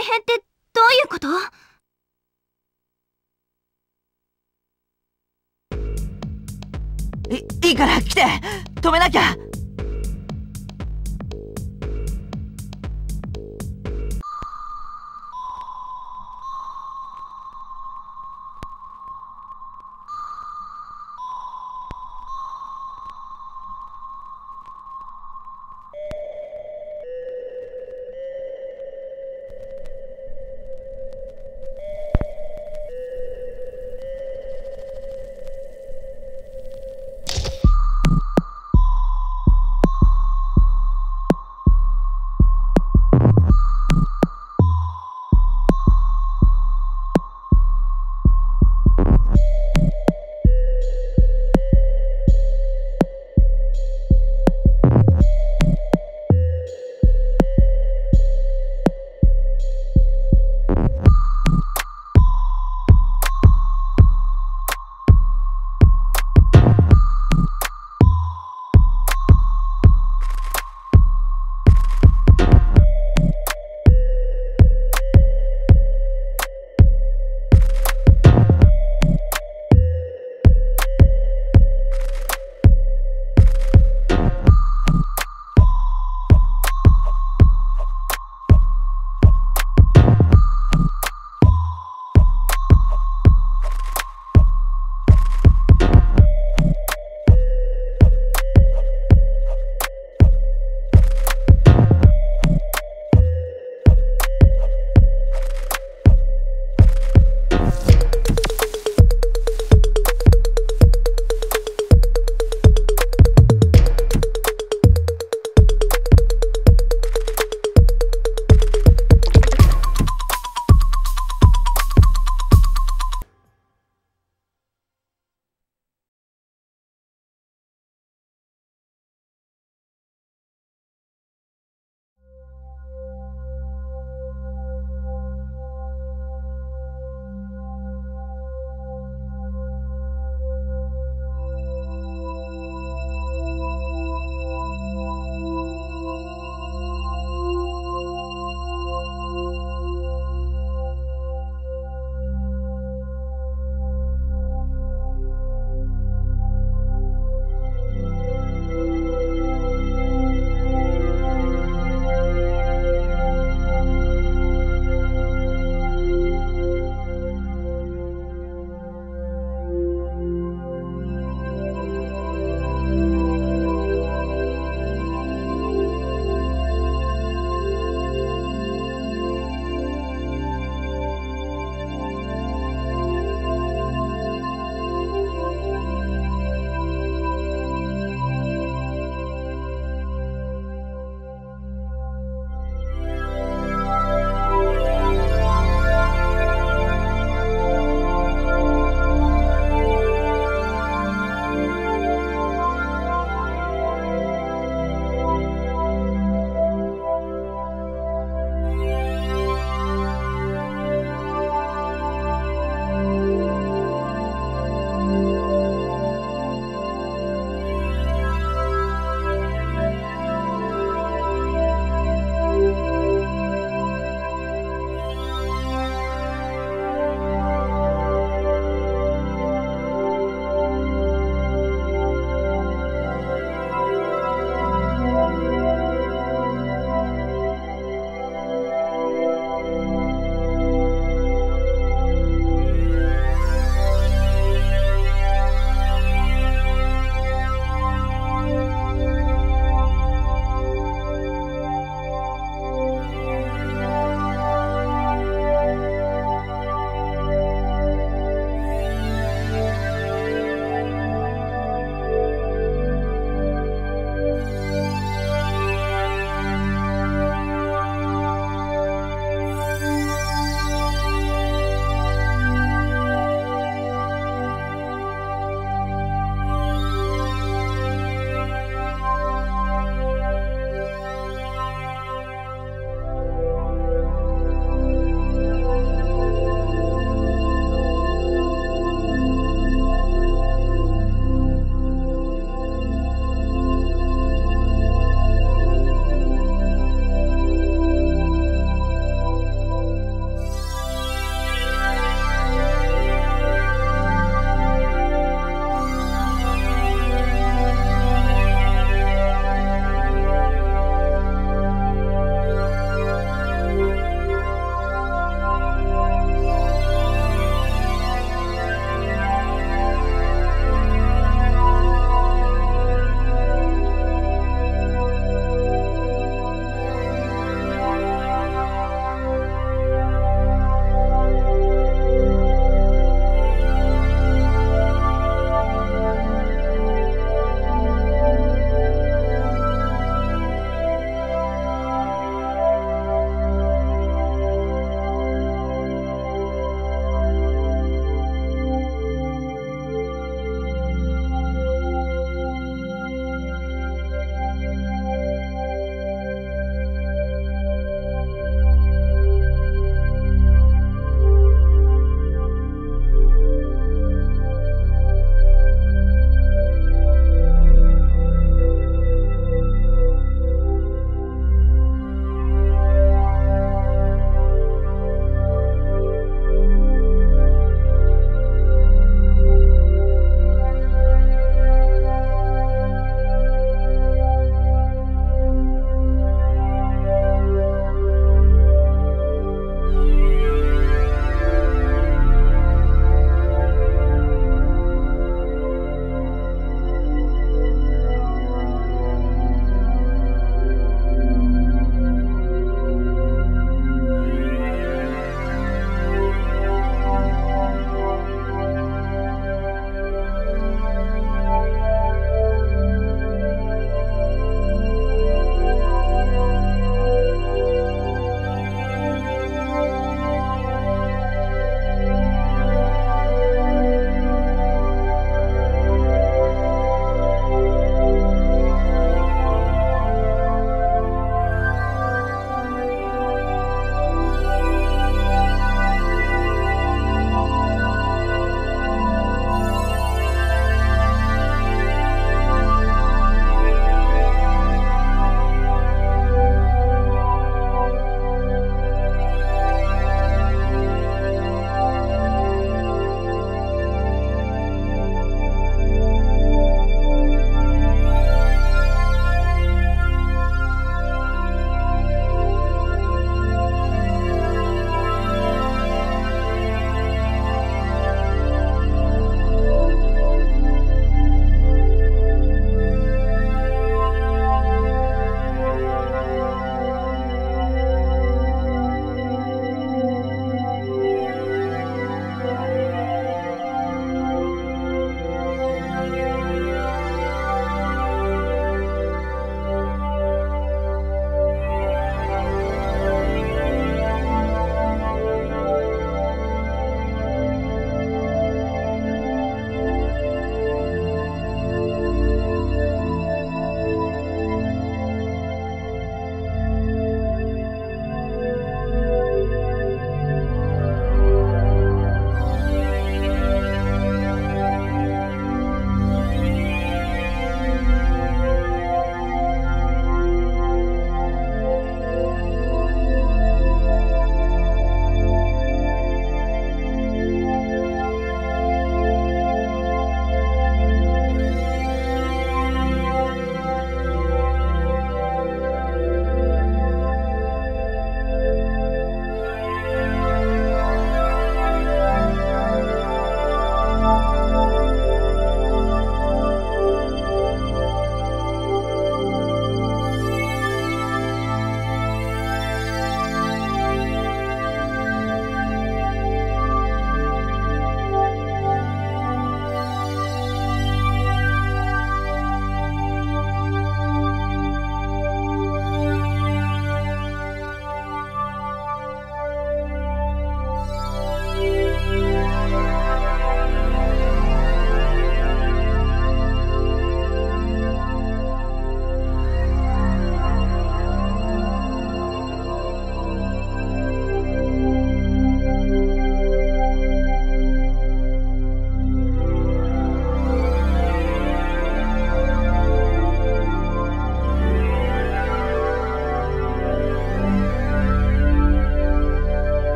改変ってどういうこと？いいから来て、止めなきゃ。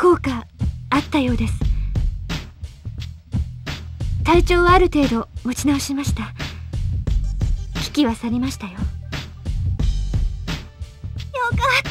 効果あったようです。体調はある程度持ち直しました。危機は去りましたよ。よかった。